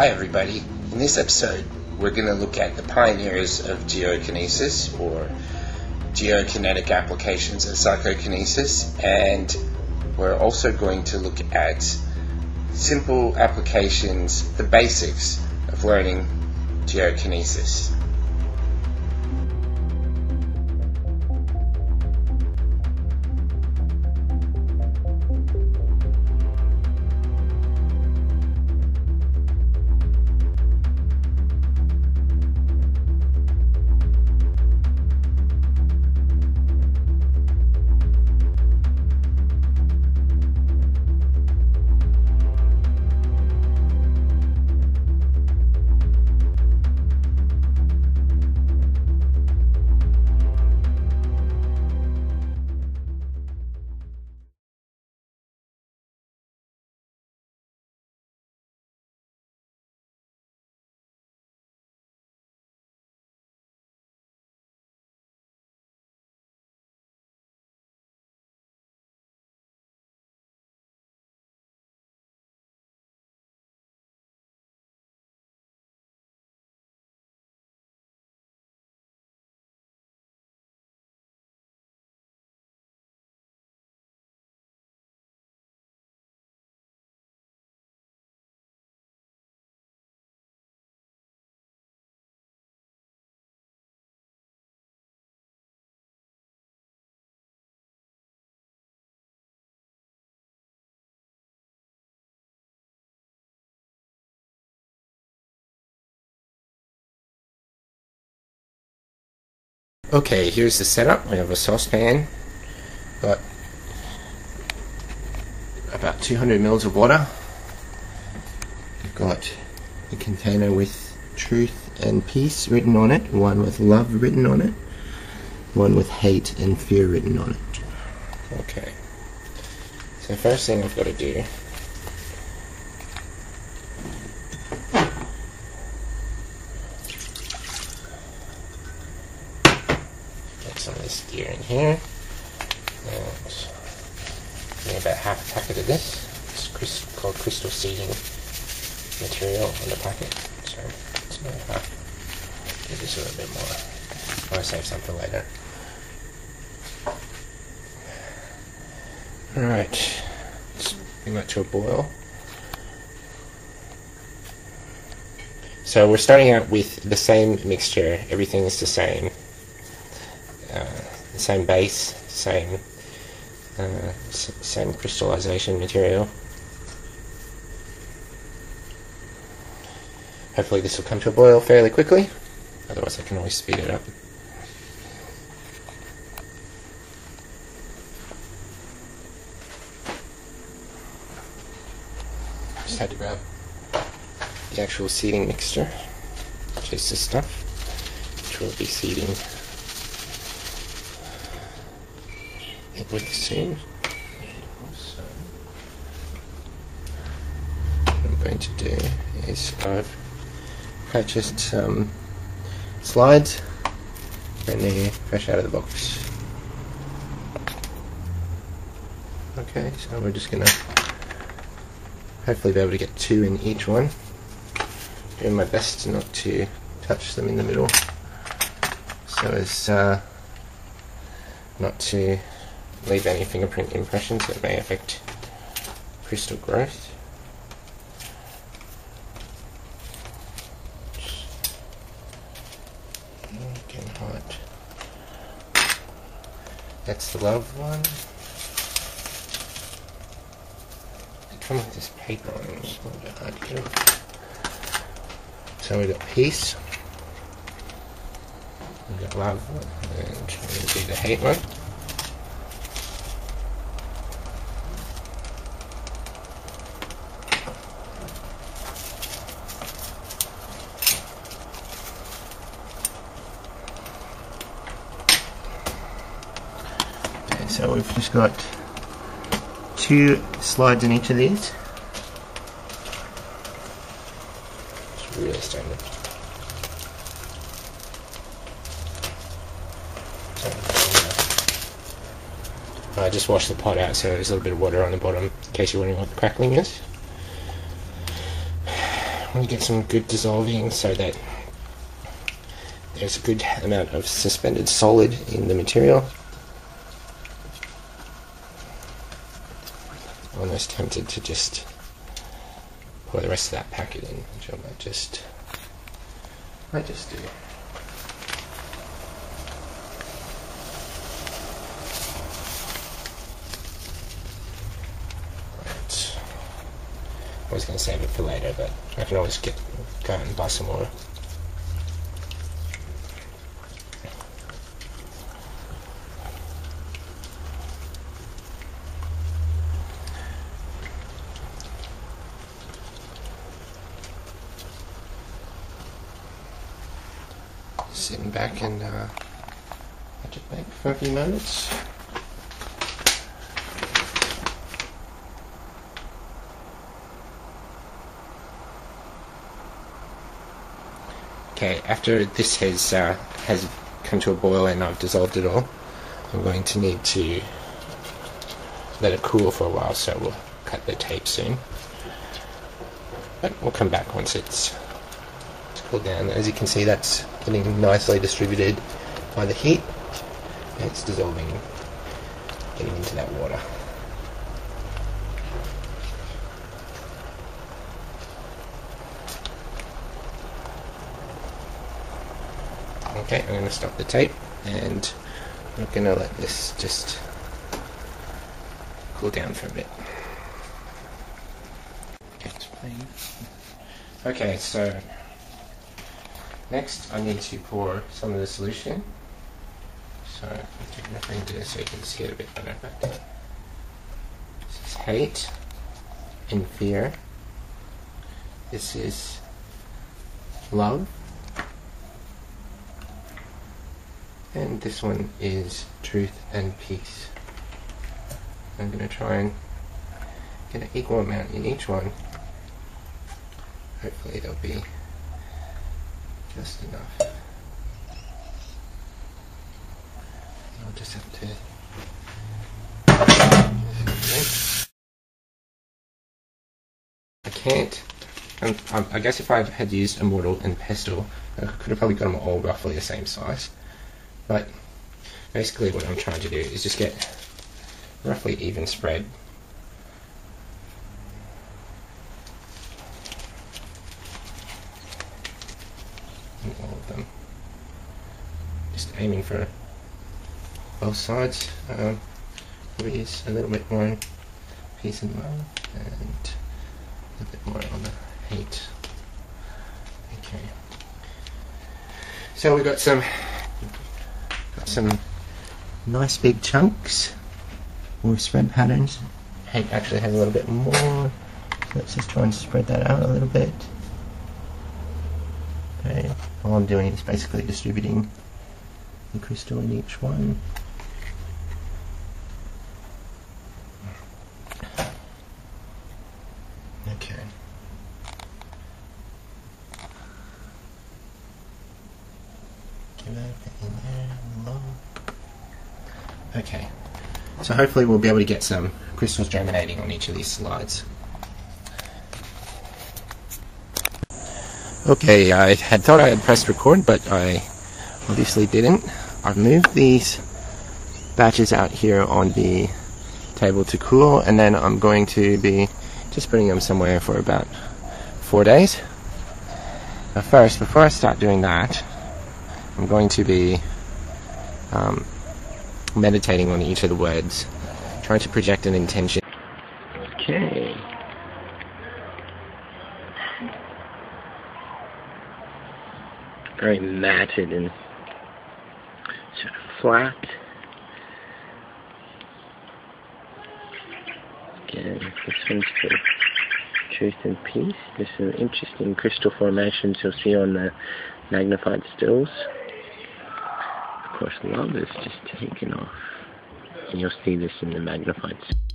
Hi everybody, in this episode we're going to look at the pioneers of geokinesis, or geokinetic applications of psychokinesis, and we're also going to look at simple applications, the basics of learning geokinesis. Okay, here's the setup. We have a saucepan, got about 200 mils of water. We've got a container with truth and peace written on it, one with love written on it, one with hate and fear written on it. Okay, so first thing I've got to do some of this gear in here, and about half a packet of this. It's called crystal seeding material in the packet, so it's about half. Give this a little bit more. I'll save some for later. Alright, let's bring that to a boil. So we're starting out with the same mixture, everything is the same. Same base, same crystallization material. Hopefully this will come to a boil fairly quickly, otherwise I can always speed it up. Just had to grab the actual seeding mixture, which is this stuff, which will be seeding with soon. Also, what I'm going to do is I've purchased some slides, and they're fresh out of the box. Okay, so we're just going to hopefully be able to get two in each one. Doing my best not to touch them in the middle, so as not to leave any fingerprint impressions that may affect crystal growth. Can hide. That's the love one. It comes with this paper on it, it's a little bit hard to get off. So we've got peace, we've got love, and we're going to do the hate one. So we've just got two slides in each of these. It's really standard. I just washed the pot out, so there's a little bit of water on the bottom in case you're wondering what the crackling is. and get some good dissolving so that there's a good amount of suspended solid in the material. Almost tempted to just pour the rest of that packet in, which I might just do. Right. I was going to save it for later, but I can always go out and buy some more. Sitting back and let it bake for a few moments. Okay, after this has come to a boil and I've dissolved it all, I'm going to need to let it cool for a while, so we'll cut the tape soon. But we'll come back once it's cooled down. As you can see, that's getting nicely distributed by the heat, and it's dissolving, getting into that water. Okay, I'm going to stop the tape, and I'm going to let this just cool down for a bit. Okay, so next, I need to pour some of the solution. So, I'll take my finger so you can see it a bit better. This is hate and fear. This is love. And this one is truth and peace. I'm going to try and get an equal amount in each one. Hopefully, there'll be just enough. I'll just have to I guess if I had used a mortar and pestle, I could have probably got them all roughly the same size. But basically what I'm trying to do is just get roughly even spread. All of them. Just aiming for both sides. We use a little bit more peace and love, and a bit more on the hate. Okay. So we got some nice big chunks with spread patterns. Hate actually has a little bit more. So let's just try and spread that out a little bit. Okay. All I'm doing is basically distributing the crystal in each one. Okay. Give that in there. Okay. So hopefully we'll be able to get some crystals germinating on each of these slides. Okay, I had thought I had pressed record, but I obviously didn't. I've moved these batches out here on the table to cool, and then I'm going to be just putting them somewhere for about 4 days. Now first, before I start doing that, I'm going to be meditating on each of the words, trying to project an intention. Okay. Very matted and sort of flat. Again, this one's for truth and peace. There's some interesting crystal formations you'll see on the magnified stills. Of course, love is just taken off, and you'll see this in the magnified stills.